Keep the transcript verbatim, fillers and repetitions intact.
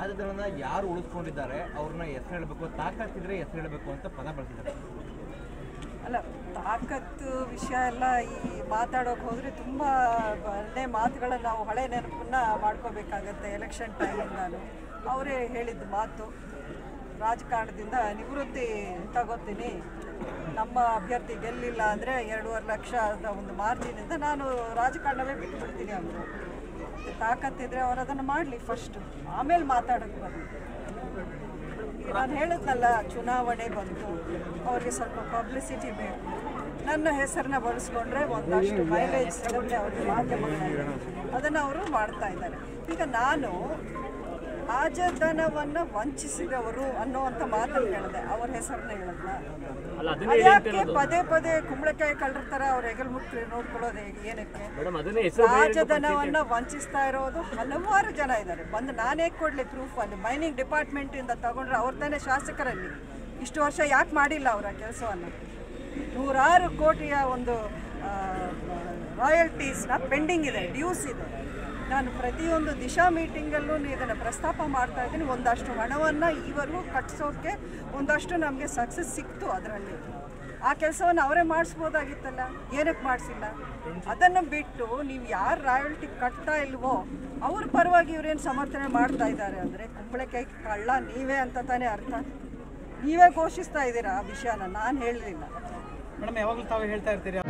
ರಾಜಧನನ ಯಾರು ಉಳಿಸ್ಕೊಂಡಿದ್ದಾರೆ ಅವ್ರನ್ನ ಹೆಸರು ಹೇಳಬೇಕು, ತಾಕತ್ತಿದ್ರೆ ಹೆಸರು ಹೇಳಬೇಕು ಅಂತ ಪದ ಬಳಸಿದ್ದಾರೆ. ಅಲ್ಲ, ತಾಕತ್ತು ವಿಷಯ ಎಲ್ಲ ಈ ಮಾತಾಡೋಕೆ ಹೋದರೆ ತುಂಬ ಒಳ್ಳೆ ಮಾತುಗಳನ್ನು ನಾವು ಹಳೆ ನೆನಪನ್ನ ಮಾಡ್ಕೋಬೇಕಾಗತ್ತೆ. ಎಲೆಕ್ಷನ್ ಟೈಮಿಂದಾನು ಅವರೇ ಹೇಳಿದ್ದ ಮಾತು, ರಾಜಕಾರಣದಿಂದ ನಿವೃತ್ತಿ ತಗೋತೀನಿ, ನಮ್ಮ ಅಭ್ಯರ್ಥಿ ಗೆಲ್ಲಿಲ್ಲ ಅಂದರೆ ಎರಡೂವರೆ ಲಕ್ಷದ ಒಂದು ಮಾರ್ಜಿನಿಂದ ನಾನು ರಾಜಕಾರಣವೇ ಬಿಟ್ಟು ಬಿಡ್ತೀನಿ ಅಂದರು. ತಾಕತ್ತಿದ್ರೆ ಅವ್ರು ಅದನ್ನು ಮಾಡಲಿ ಫಸ್ಟು, ಆಮೇಲೆ ಮಾತಾಡೋಕ್ಕೆ ಬರಲಿ. ನಾನು ಹೇಳಿದ್ನಲ್ಲ, ಚುನಾವಣೆ ಬಂತು, ಅವ್ರಿಗೆ ಸ್ವಲ್ಪ ಪಬ್ಲಿಸಿಟಿ ಬೇಕು. ನನ್ನ ಹೆಸರನ್ನ ಬಳಸ್ಕೊಂಡ್ರೆ ಒಂದಷ್ಟು ಮೈಲೇಜ್ ಸಿಗುತ್ತೆ ಅವ್ರಿಗೆ ಮಾಧ್ಯಮಗಳಾಗಿ, ಅದನ್ನು ಅವರು ಮಾಡ್ತಾ ಇದ್ದಾರೆ. ಈಗ ನಾನು ರಾಜಧನವನ್ನು ವಂಚಿಸಿದವರು ಅನ್ನೋವಂಥ ಮಾತನ್ನು ಹೇಳಿದೆ, ಅವ್ರ ಹೆಸರನ್ನ ಹೇಳಿದ್ನ. ಯಾಕೆ ಪದೇ ಪದೇ ಕುಂಬಳಕಾಯಿ ಕಳ್ಳರ ಥರ ಅವ್ರ ಹೆಗಲ್ ಮುಟ್ಟಿ ನೋಡ್ಕೊಳ್ಳೋದು ಏನಕ್ಕೆ? ರಾಜಧನವನ್ನು ವಂಚಿಸ್ತಾ ಇರೋದು ಹಲವಾರು ಜನ ಇದ್ದಾರೆ. ಬಂದು ನಾನೇ ಕೊಡಲಿ ಪ್ರೂಫ್. ಅಲ್ಲಿ ಮೈನಿಂಗ್ ಡಿಪಾರ್ಟ್ಮೆಂಟಿಂದ ತಗೊಂಡ್ರೆ ಅವ್ರ ತಾನೇ ಶಾಸಕರಲ್ಲಿ. ಇಷ್ಟು ವರ್ಷ ಯಾಕೆ ಮಾಡಿಲ್ಲ ಅವರ ಕೆಲಸವನ್ನು? ನೂರಾರು ಕೋಟಿಯ ಒಂದು ರಾಯಲ್ಟೀಸ್ನ ಪೆಂಡಿಂಗ್ ಇದೆ, ಡ್ಯೂಸ್ ಇದೆ. ನಾನು ಪ್ರತಿಯೊಂದು ದಿಶಾ ಮೀಟಿಂಗಲ್ಲೂ ಇದನ್ನು ಪ್ರಸ್ತಾಪ ಮಾಡ್ತಾ ಇದ್ದೀನಿ. ಒಂದಷ್ಟು ಹಣವನ್ನು ಈವರೆಗೂ ಕಟ್ಟಿಸೋಕ್ಕೆ ಒಂದಷ್ಟು ನಮಗೆ ಸಕ್ಸಸ್ ಸಿಕ್ತು. ಅದರಲ್ಲಿ ಆ ಕೆಲಸವನ್ನು ಅವರೇ ಮಾಡಿಸ್ಬೋದಾಗಿತ್ತಲ್ಲ, ಏನಕ್ಕೆ ಮಾಡಿಸಿಲ್ಲ? ಅದನ್ನು ಬಿಟ್ಟು ನೀವು ಯಾರು ರಾಯಲ್ಟಿ ಕಟ್ತಾ ಇಲ್ವೋ ಅವ್ರ ಪರವಾಗಿ ಇವರೇನು ಸಮರ್ಥನೆ ಮಾಡ್ತಾ ಇದ್ದಾರೆ ಅಂದರೆ ಕುಂಬಳಕಾಯಿ ಕಳ್ಳ ನೀವೇ ಅಂತ ತಾನೇ ಅರ್ಥ. ನೀವೇ ಘೋಷಿಸ್ತಾ ಇದ್ದೀರಾ ಆ ವಿಷಯನ, ನಾನು ಹೇಳಲಿಲ್ಲ. ಮೇಡಮ್, ಯಾವಾಗಲೂ ತಾವೇ ಹೇಳ್ತಾ ಇರ್ತೀರಿ.